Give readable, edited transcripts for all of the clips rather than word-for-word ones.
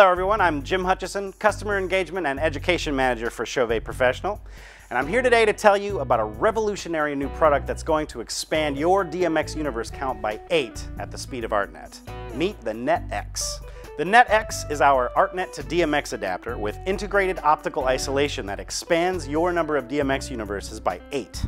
Hello everyone, I'm Jim Hutchison, Customer Engagement and Education Manager for Chauvet Professional, and I'm here today to tell you about a revolutionary new product that's going to expand your DMX universe count by 8 at the speed of Art-Net. Meet the Net-X. The Net-X is our Art-Net to DMX adapter with integrated optical isolation that expands your number of DMX universes by 8.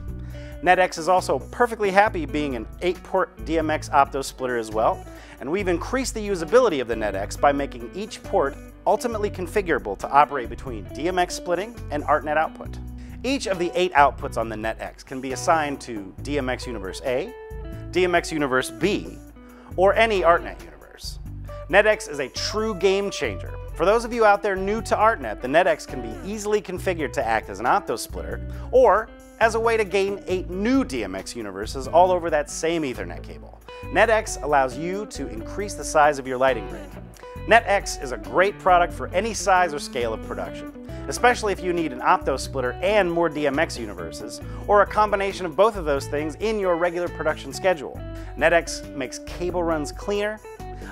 Net-X is also perfectly happy being an 8-port DMX opto splitter as well, and we've increased the usability of the Net-X by making each port ultimately configurable to operate between DMX splitting and Art-Net output. Each of the 8 outputs on the Net-X can be assigned to DMX Universe A, DMX Universe B, or any Art-Net universe. Net-X is a true game changer. For those of you out there new to Art-Net, the Net-X can be easily configured to act as an opto splitter or as a way to gain 8 new DMX universes all over that same Ethernet cable. Net-X allows you to increase the size of your lighting rig. Net-X is a great product for any size or scale of production, especially if you need an opto splitter and more DMX universes, or a combination of both of those things in your regular production schedule. Net-X makes cable runs cleaner,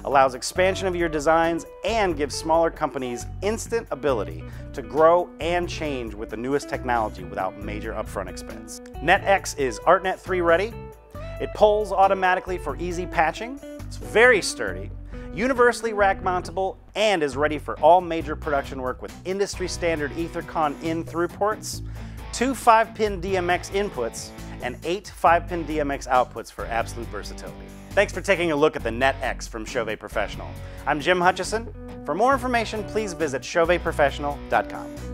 allows expansion of your designs, and gives smaller companies instant ability to grow and change with the newest technology without major upfront expense. Net-X is Art-Net 3 ready. It pulls automatically for easy patching. It's very sturdy, universally rack mountable, and is ready for all major production work with industry standard EtherCon in-through ports, 2 5-pin DMX inputs, and 8 5-pin DMX outputs for absolute versatility. Thanks for taking a look at the Net-X from Chauvet Professional. I'm Jim Hutchison. For more information, please visit ChauvetProfessional.com.